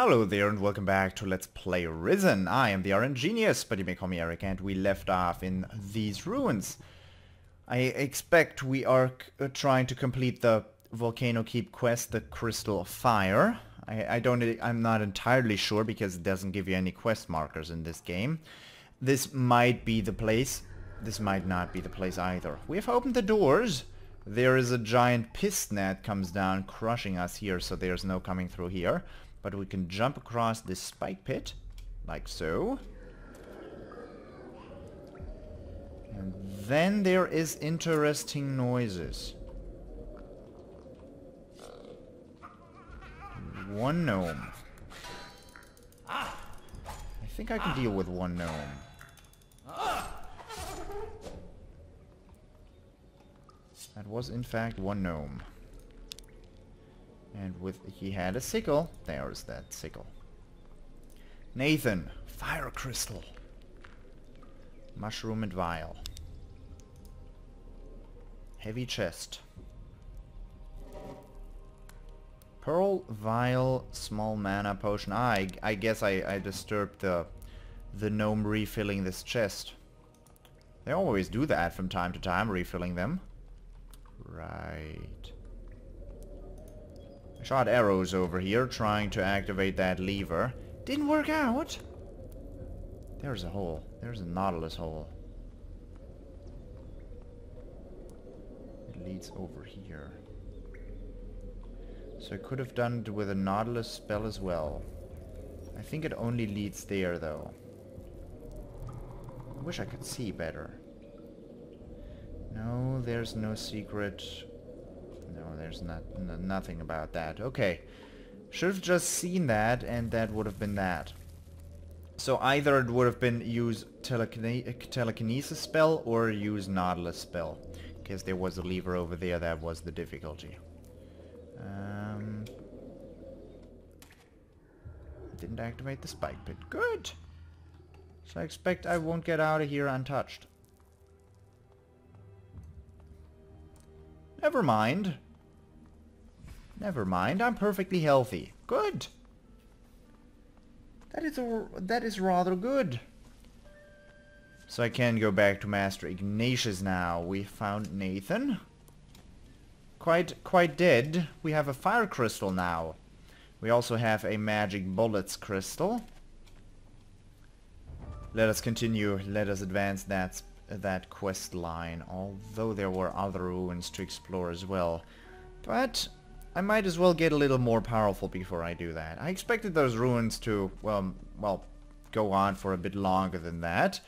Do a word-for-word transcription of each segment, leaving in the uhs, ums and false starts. Hello there and welcome back to Let's Play Risen. I am the RNGenius, but you may call me Eric, and we left off in these ruins. I expect we are c trying to complete the Volcano Keep quest, the Crystal of Fire. I, I don't, I'm not entirely sure because it doesn't give you any quest markers in this game. This might be the place. This might not be the place either. We have opened the doors. There is a giant piston that comes down, crushing us here, so there's no coming through here. But we can jump across this spike pit, like so. And then there is interesting noises. One gnome. I think I can deal with one gnome. That was in fact one gnome. And with he had a sickle. There's that sickle. Nathan, fire crystal. Mushroom and vial. Heavy chest. Pearl, vial, small mana potion. Ah, I, I guess I, I disturbed the, the gnome refilling this chest. They always do that from time to time, refilling them. Right. I shot arrows over here trying to activate that lever. Didn't work out. There's a hole. There's a Nautilus hole. It leads over here. So I could have done it with a Nautilus spell as well. I think it only leads there though. I wish I could see better. No, there's no secret. No, there's not no, nothing about that. Okay. Should have just seen that, and that would have been that. So either it would have been use telekine telekinesis spell or use Nautilus spell. Because there was a lever over there, that was the difficulty. Um, didn't activate the spike pit. Good! So I expect I won't get out of here untouched. Never mind. Never mind. I'm perfectly healthy. Good. That is a, that is rather good. So I can go back to Master Ignatius now. We found Nathan. Quite quite dead. We have a fire crystal now. We also have a magic bullets crystal. Let us continue. Let us advance that that quest line, although there were other ruins to explore as well. But I might as well get a little more powerful before I do that. I expected those ruins to, well, well, go on for a bit longer than that.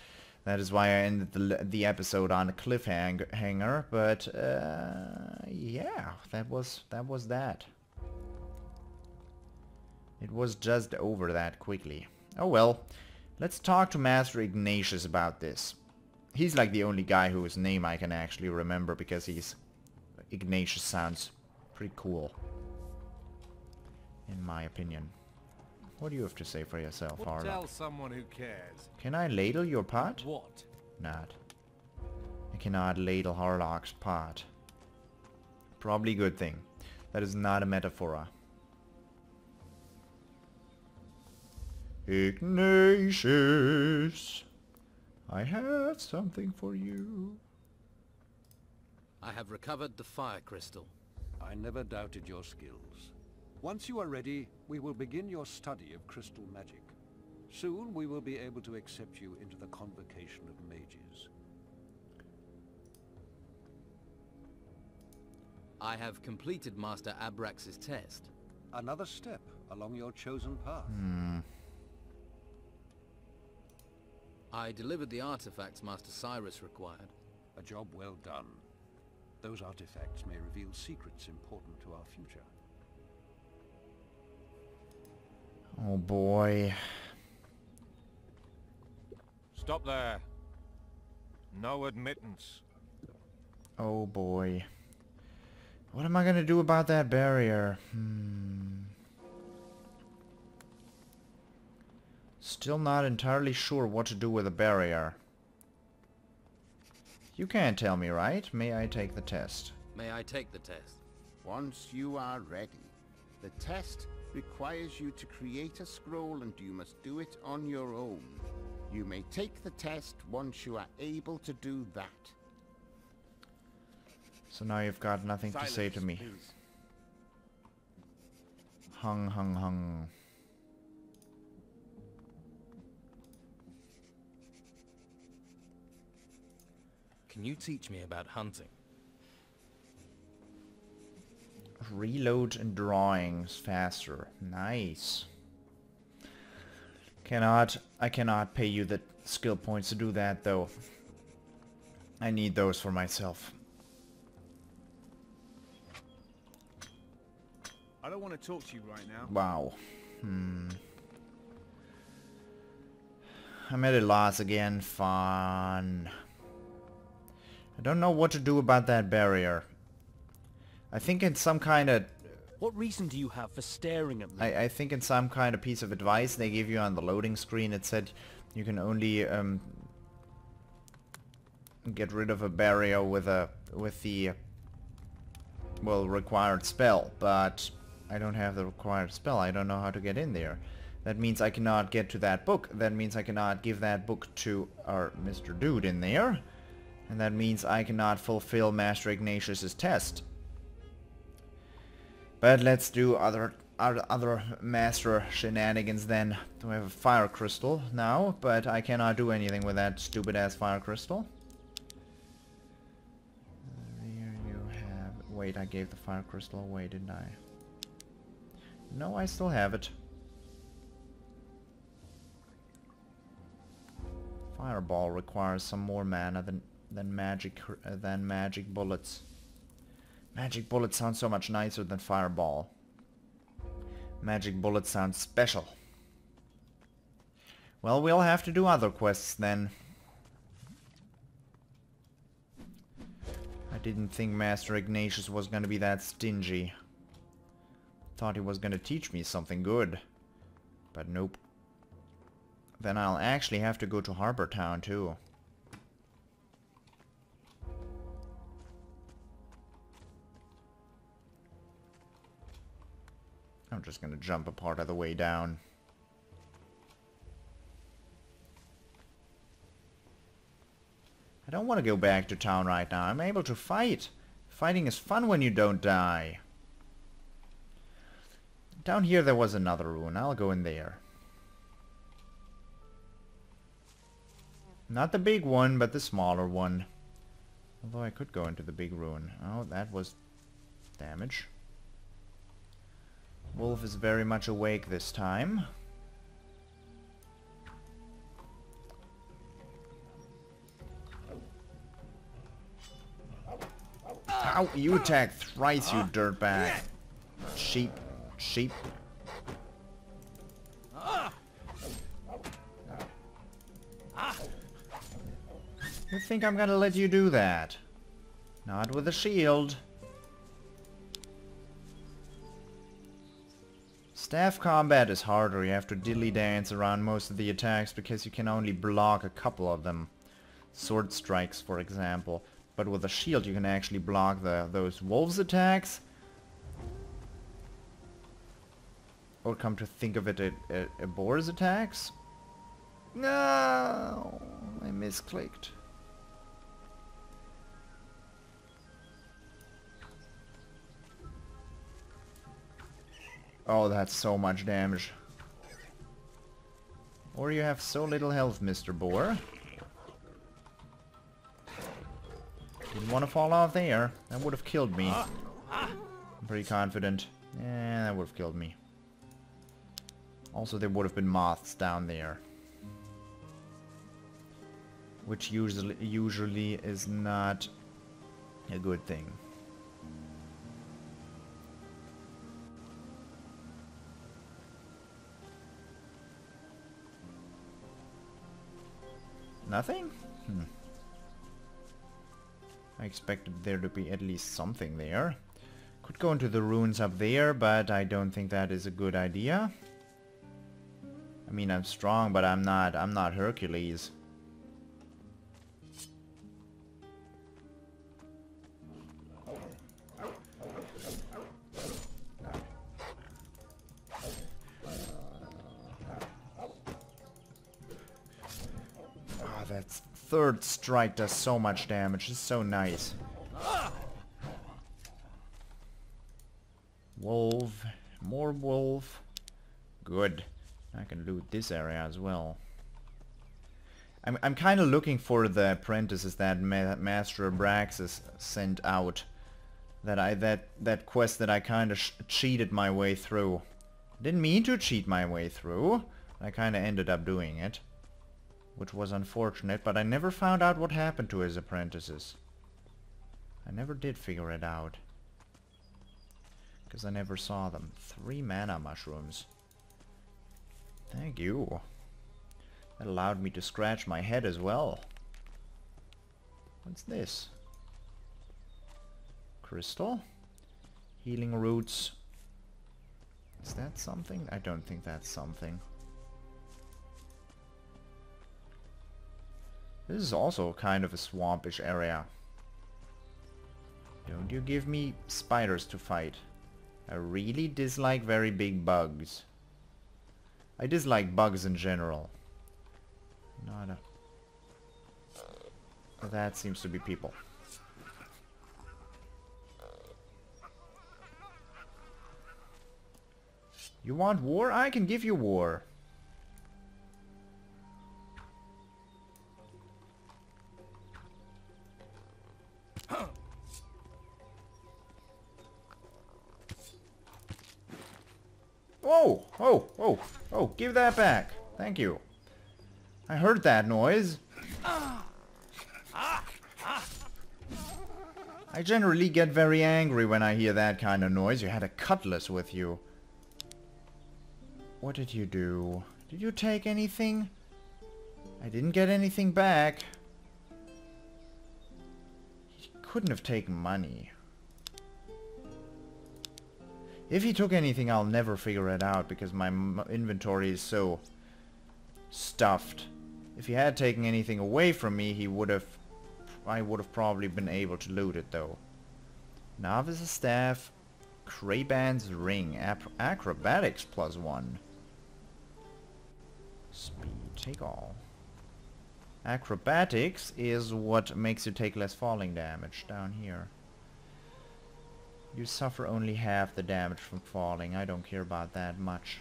That is why I ended the, the episode on a cliffhanger, but, uh, yeah, that was, that was that. It was just over that quickly. Oh well, let's talk to Master Ignatius about this. He's like the only guy whose name I can actually remember because he's... Ignatius sounds pretty cool. In my opinion. What do you have to say for yourself, Harlock? Tell someone who cares. Can I ladle your pot? What? Not. I cannot ladle Harlock's pot. Probably a good thing. That is not a metaphor. Ignatius! I have something for you. I have recovered the fire crystal. I never doubted your skills. Once you are ready, we will begin your study of crystal magic. Soon we will be able to accept you into the Convocation of Mages. I have completed Master Abrax's test. Another step along your chosen path. Hmm. I delivered the artifacts Master Cyrus required. A job well done. Those artifacts may reveal secrets important to our future. Oh boy. Stop there. No admittance. Oh boy. What am I gonna do about that barrier? Hmm. Still not entirely sure what to do with a barrier. You can't tell me, right? May I take the test? May I take the test? Once you are ready. The test requires you to create a scroll and you must do it on your own. You may take the test once you are able to do that. So now you've got nothing Silence, to say to me. Please. Hung, hung, hung. Can you teach me about hunting? Reload and drawings faster. Nice. Cannot, I cannot pay you the skill points to do that though. I need those for myself. I don't want to talk to you right now. Wow. Hmm. I'm at a loss again. Fun. I don't know what to do about that barrier. I think in some kind of... What reason do you have for staring at me? I, I think in some kind of piece of advice they gave you on the loading screen, it said you can only um, get rid of a barrier with a with the well required spell, but I don't have the required spell. I don't know how to get in there. That means I cannot get to that book. That means I cannot give that book to our Mister Dude in there. And that means I cannot fulfill Master Ignatius's test. But let's do other other, other master shenanigans then. We have a fire crystal now, but I cannot do anything with that stupid ass fire crystal. There you have... Wait, I gave the fire crystal away, didn't I? No, I still have it. Fireball requires some more mana than than magic uh, than magic bullets. Magic bullets sound so much nicer than fireball. Magic bullets sound special. Well, we'll have to do other quests then. I didn't think Master Ignatius was going to be that stingy. Thought he was going to teach me something good. But nope. Then I'll actually have to go to Harbortown too. I'm just gonna jump a part of the way down. I don't want to go back to town right now. I'm able to fight. Fighting is fun when you don't die. Down here there was another ruin. I'll go in there. Not the big one, but the smaller one. Although I could go into the big ruin. Oh, that was damage. Wolf is very much awake this time. Ow, you attack thrice, you dirtbag. Sheep, sheep. You think I'm gonna let you do that? Not with a shield. Staff combat is harder, you have to dilly dance around most of the attacks because you can only block a couple of them. Sword strikes, for example. But with a shield you can actually block the those wolves' attacks. Or come to think of it, a, a, a boar's attacks. No, I misclicked. Oh, that's so much damage. Or you have so little health, Mister Boar. Didn't want to fall off there. That would have killed me. I'm pretty confident. Yeah, that would have killed me. Also, there would have been moths down there. Which usually, usually is not a good thing. Nothing? Hmm. I expected there to be at least something there. Could go into the ruins up there, but I don't think that is a good idea. I mean, I'm strong, but I'm not, I'm not Hercules. that third strike does so much damage. It's so nice. Wolf. More wolf. Good. I can loot this area as well. I'm, I'm kind of looking for the apprentices that Ma Master Abraxas sent out. That I that that quest that I kind of cheated my way through. Didn't mean to cheat my way through. I kind of ended up doing it, which was unfortunate. But I never found out what happened to his apprentices. I never did figure it out because I never saw them. Three mana mushrooms. Thank you. That allowed me to scratch my head as well. What's this? Crystal? Healing roots. Is that something? I don't think that's something. This is also kind of a swampish area. Don't you give me spiders to fight. I really dislike very big bugs. I dislike bugs in general. Not a... That seems to be people. You want war? I can give you war. Oh, oh, oh, oh, give that back. Thank you. I heard that noise. I generally get very angry when I hear that kind of noise. You had a cutlass with you. What did you do? Did you take anything? I didn't get anything back. He couldn't have taken money. If he took anything, I'll never figure it out because my m inventory is so stuffed. If he had taken anything away from me, he would have... I would have probably been able to loot it, though. Novice's Staff, Craban's Ring, Acrobatics plus one. Speed, take all. Acrobatics is what makes you take less falling damage down here. You suffer only half the damage from falling. I don't care about that much.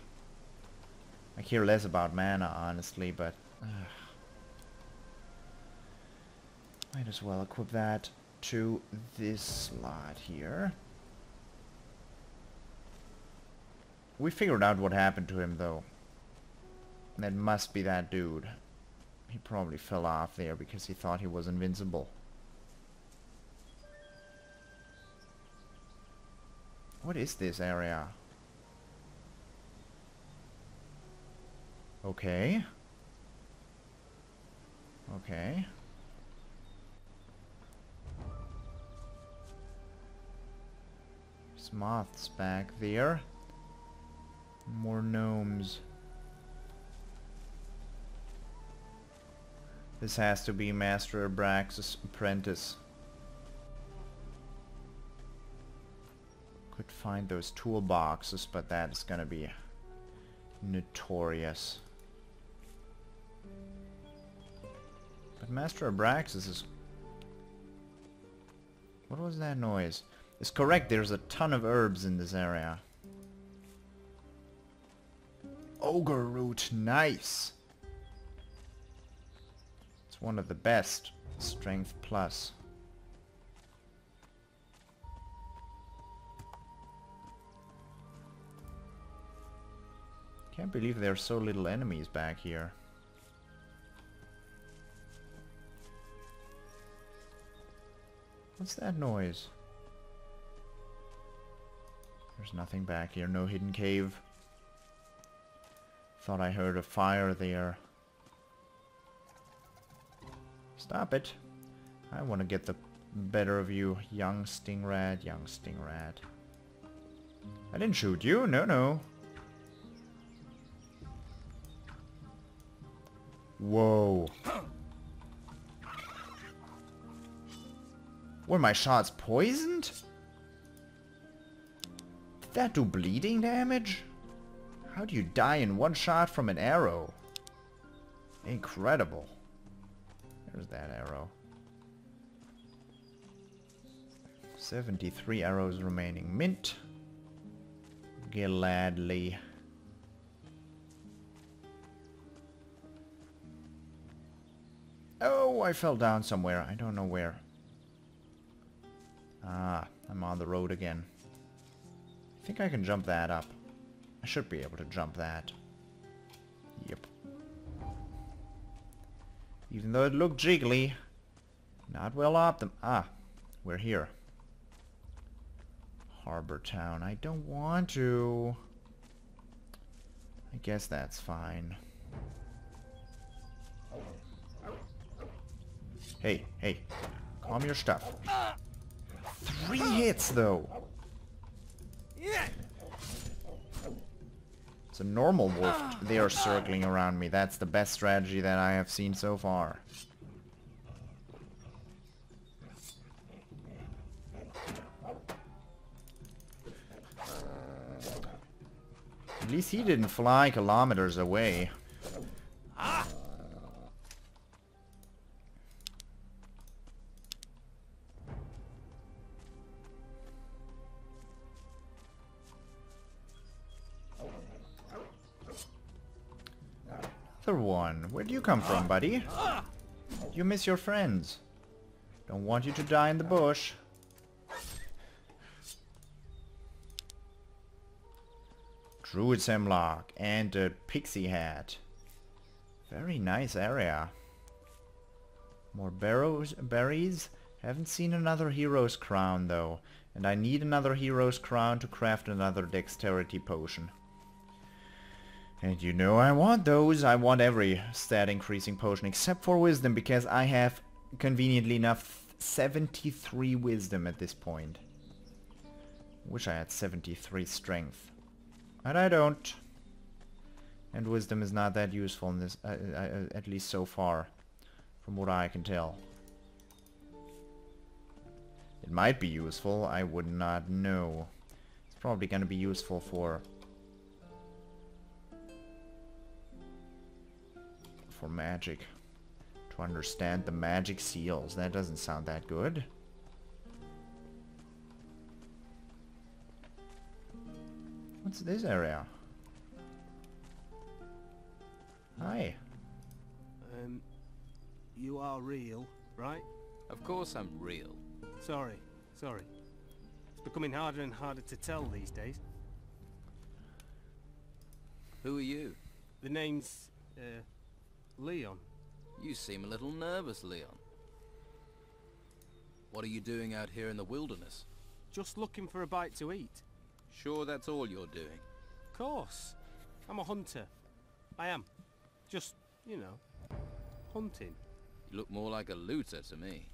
I care less about mana, honestly, but... Ugh. Might as well equip that to this slot here. We figured out what happened to him, though. That must be that dude. He probably fell off there because he thought he was invincible. What is this area? Okay. Okay. There's moths back there. More gnomes. This has to be Master Abraxas' apprentice. Could find those toolboxes, but that is gonna be notorious. But Master Abraxas is... What was that noise? It's correct, there's a ton of herbs in this area. Ogre root, nice! It's one of the best. Strength plus. Can't believe there are so little enemies back here. What's that noise? There's nothing back here, no hidden cave. Thought I heard a fire there. Stop it. I want to get the better of you, young stingrat, young stingrat. I didn't shoot you, no, no. Whoa. Were my shots poisoned? Did that do bleeding damage? How do you die in one shot from an arrow? Incredible. There's that arrow. seventy-three arrows remaining. Mint. Gladly. Oh, I fell down somewhere. I don't know where. Ah, I'm on the road again. I think I can jump that up. I should be able to jump that. Yep. Even though it looked jiggly. Not well up them. Ah, we're here. Harbortown. I don't want to. I guess that's fine. Hey, hey. Calm your stuff. Three hits, though. It's a normal wolf. They are circling around me. That's the best strategy that I have seen so far. At least he didn't fly kilometers away. Ah! Another one. Where do you come from, buddy? You miss your friends. Don't want you to die in the bush. Druid's Hemlock and a pixie hat. Very nice area. More barrows, berries. Haven't seen another hero's crown though. And I need another hero's crown to craft another dexterity potion. And you know I want those. I want every stat increasing potion except for wisdom because I have, conveniently enough, seventy-three wisdom at this point. Wish I had seventy-three strength. But I don't. And wisdom is not that useful in this, uh, uh, at least so far, from what I can tell. It might be useful, I would not know. It's probably going to be useful for... for magic. To understand the magic seals. That doesn't sound that good. What's this area? Hi. Um, you are real, right? Of course I'm real. Sorry, sorry. It's becoming harder and harder to tell these days. Who are you? The name's, uh, Leon. You seem a little nervous, Leon. What are you doing out here in the wilderness? Just looking for a bite to eat. Sure that's all you're doing? Of course. I'm a hunter. I am. Just, you know, hunting. You look more like a looter to me.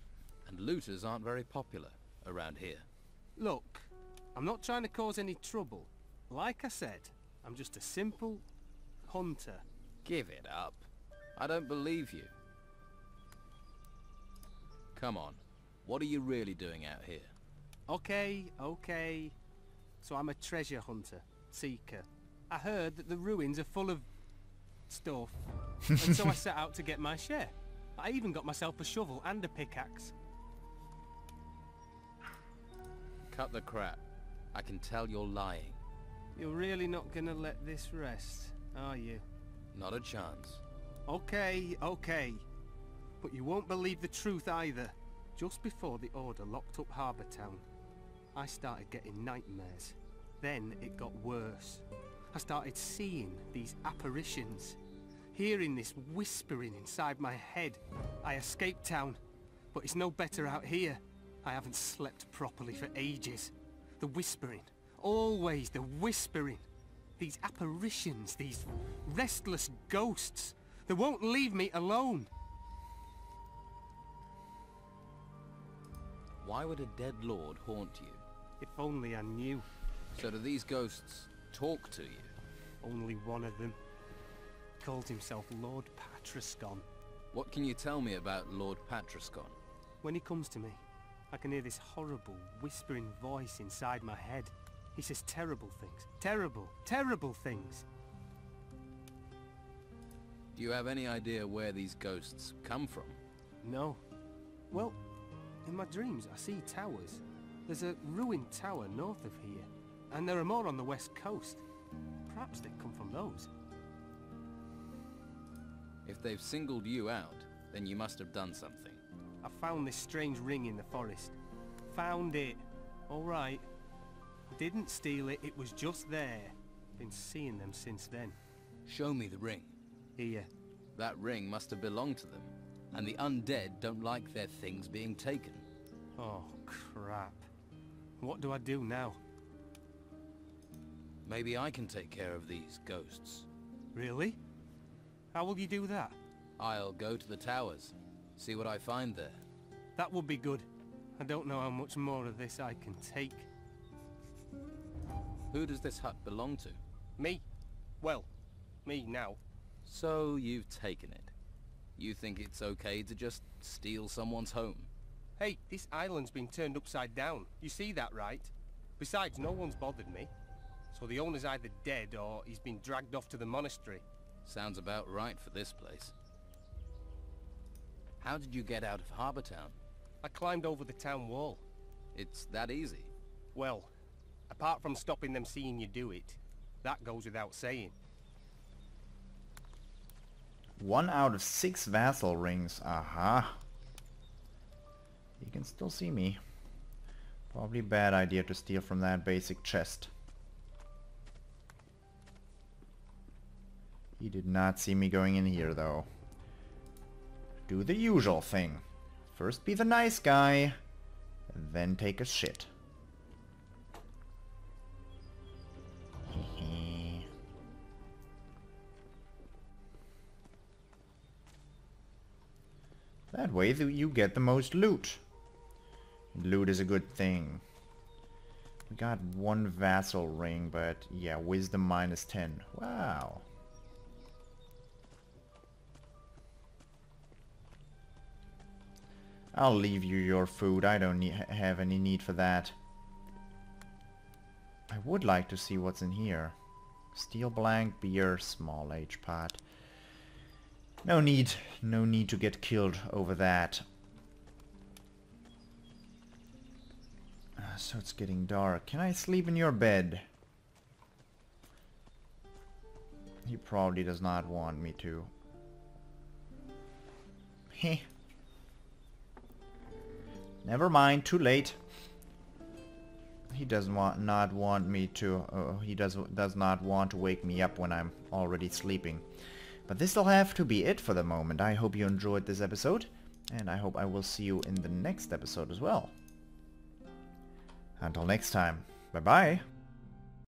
And looters aren't very popular around here. Look, I'm not trying to cause any trouble. Like I said, I'm just a simple hunter. Give it up. I don't believe you. Come on. What are you really doing out here? Okay, okay. So I'm a treasure hunter, seeker. I heard that the ruins are full of stuff, and so I set out to get my share. I even got myself a shovel and a pickaxe. Cut the crap. I can tell you're lying. You're really not gonna let this rest, are you? Not a chance. Okay, okay. But you won't believe the truth either. Just before the Order locked up Harbortown, I started getting nightmares. Then it got worse. I started seeing these apparitions, hearing this whispering inside my head. I escaped town, but it's no better out here. I haven't slept properly for ages. The whispering, always the whispering. These apparitions, these restless ghosts, they won't leave me alone. Why would a dead lord haunt you? If only I knew. So do these ghosts talk to you? Only one of them. He calls himself Lord Patrascon. What can you tell me about Lord Patrascon? When he comes to me, I can hear this horrible whispering voice inside my head. He says terrible things. Terrible, terrible things. Do you have any idea where these ghosts come from? No. Well, in my dreams I see towers. There's a ruined tower north of here, and there are more on the west coast. Perhaps they come from those. If they've singled you out, then you must have done something. I found this strange ring in the forest. Found it. All right. Didn't steal it, it was just there. Been seeing them since then. Show me the ring. Here. That ring must have belonged to them, and the undead don't like their things being taken. Oh, crap. What do I do now? Maybe I can take care of these ghosts. Really? How will you do that? I'll go to the towers, see what I find there. That would be good. I don't know how much more of this I can take. Who does this hut belong to? Me. Well, me now. So you've taken it. You think it's okay to just steal someone's home? Hey, this island's been turned upside down. You see that, right? Besides, no one's bothered me. So the owner's either dead or he's been dragged off to the monastery. Sounds about right for this place. How did you get out of Harbortown? I climbed over the town wall. It's that easy? Well, apart from stopping them seeing you do it, that goes without saying. One out of six vassal rings. Aha. You can still see me. Probably bad idea to steal from that basic chest. He did not see me going in here though. Do the usual thing. First be the nice guy, and then take a shit. That way you get the most loot. Loot is a good thing. We got one vassal ring, but yeah, wisdom minus ten. Wow. I'll leave you your food. I don't need, have any need for that. I would like to see what's in here. Steel blank, beer, small H pot. No need, no need to get killed over that. Uh, so it's getting dark. Can I sleep in your bed? He probably does not want me to. Heh. Never mind, too late. He doesn't want, not want me to. Uh, he does does not want to wake me up when I'm already sleeping. But this'll have to be it for the moment. I hope you enjoyed this episode, and I hope I will see you in the next episode as well. Until next time, bye-bye!